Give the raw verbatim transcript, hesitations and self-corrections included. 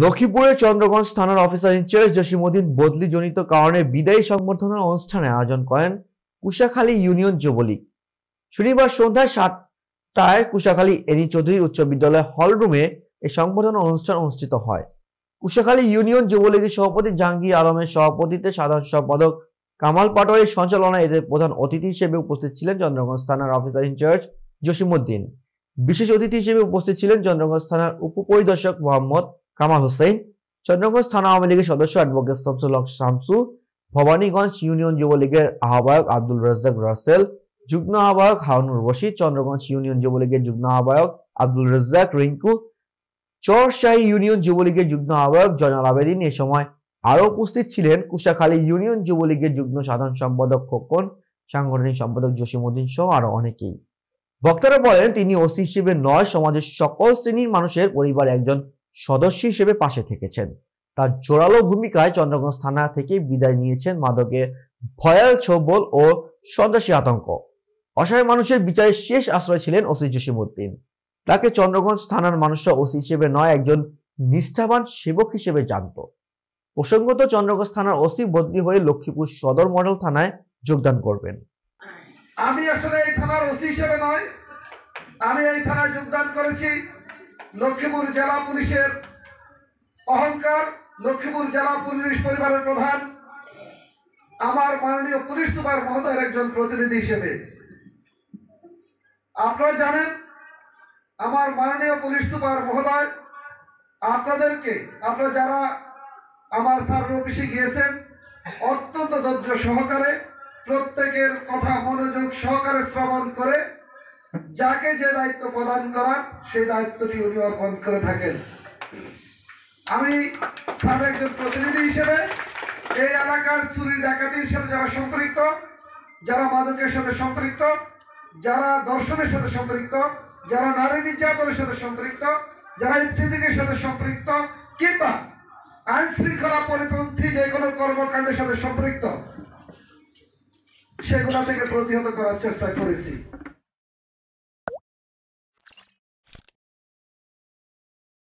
लक्ष्मीपुर चंद्रगंज थानार अफिसार इंचार्ज जसीमुद्दीन बदली जनित कारण विदायी संबर्धना अनुष्ठान आयोजन करें कुशाखाली यूनियन जुबलीग। शनिवार सन्ध्या सातटाय कुशाखाली एनी चौधरी उच्च विद्यालय हल रूमे संबर्धना अनुष्ठान अनुष्ठित है। कुशाखाली यूनियन जुबलीगर सभापति जहांगीर आलम सभापतित्वे साधारण सम्पादक कमाल पाटारे संचालनाय प्रधान अतिथि हिसेबे उपस्थित छिलेन चंद्रगंज थानार अफिसार इंचार्ज जसीमुद्दीन। विशेष अतिथि हिसेबे उपस्थित छिलेन चंद्रगंज थानार उपपरिदर्शक मोहम्मद कमाल हुसैन, चंद्रगंज थाना आवामी लीगर सदस्य एडवोकेट शामसुल हक शामसु, भवानीगंज यूनियन जुबलीगर आह्वायक आब्दुल रज्जाक रासेल, जुग्न आह्वायक हारुनुर रशीद, चंद्रगंज यूनियन जुबलीगर जुग्न आह्वायक आब्दुल रज्जाक रिंकू, चरशाही यूनियन जुबलीगर जुग्न आह्वायक जयनाल आबेदीन। इस समय आरो उपस्थित छिलेन कुशाखाली यूनियन जुबलीगर जुग्न साधारण सम्पादक खोकन, सांगठनिक सम्पादक जसीमुद्दीन सह आरो अनेकेई। वक्तारा बोलेन तिनि ओसि हिसेबे नय, समाजेर सकल श्रेणीर मानुषेर परिवार एकजन सदस्य हिसेबे पाशे थेकेछेन। तार जोरालो भूमिकाय चंद्रगंज थाना थेके बिदाय नियेछेन मादके भयाल छबल ओ सन्ত্রাসী आतंक। असहाय मानुषेर बिचारे शेष आश्रय छिलेन ओसि जसीमुद्दीन। ताके चंद्रगंज थानार मानुषरा ओसि हिसेबे नय, एकजन निष्ठावान सेवक हिसेबे जानतो। प्रसंगत चंद्रगंज थानार ओसि बदली हये लक्ष्मीपुर सदर मडल थानाय योगदान करबेन। आमि आसले এই থানার ওসি হিসেবে নয়, আমি এই থানায় যোগদান করেছি लक्ष्मीपुर जिला पुलिस अहंकार, लक्ष्मीपुर जिला पुलिस परिवार प्रधान माननीय पुलिस सुपार महोदय एक प्रतिनिधि हिसेबे। आपनारा जानेन आमार माननीय पुलिस सुपार महोदय आपनादेरके आपनारा जारा आमार सार अफिसे गियेछेन अत्यंत धैर्य सहकारे प्रत्येकेर कथा मनोयोग सहकारे श्रवण करे যাকে যে দায়িত্ব প্রদান করা সেই দায়িত্বটি উনি অর্পণ করে থাকেন। আমি সাবেক প্রতিনিধি হিসেবে এই এলাকার চুরি ডাকাতির সাথে যারা সম্পৃক্ত, যারা মাদকের সাথে সম্পৃক্ত, যারা ধর্ষণের সাথে সম্পৃক্ত, যারা নারী নির্যাতনের সাথে সম্পৃক্ত, যারা ইফতিজিকের সাথে সম্পৃক্ত কিংবা আইন শৃঙ্খলা পরিপন্থী যেগুলো কর্মকাণ্ডের সাথে সম্পৃক্ত সেগুলো থেকে প্রতিহত করার চেষ্টা করেছি।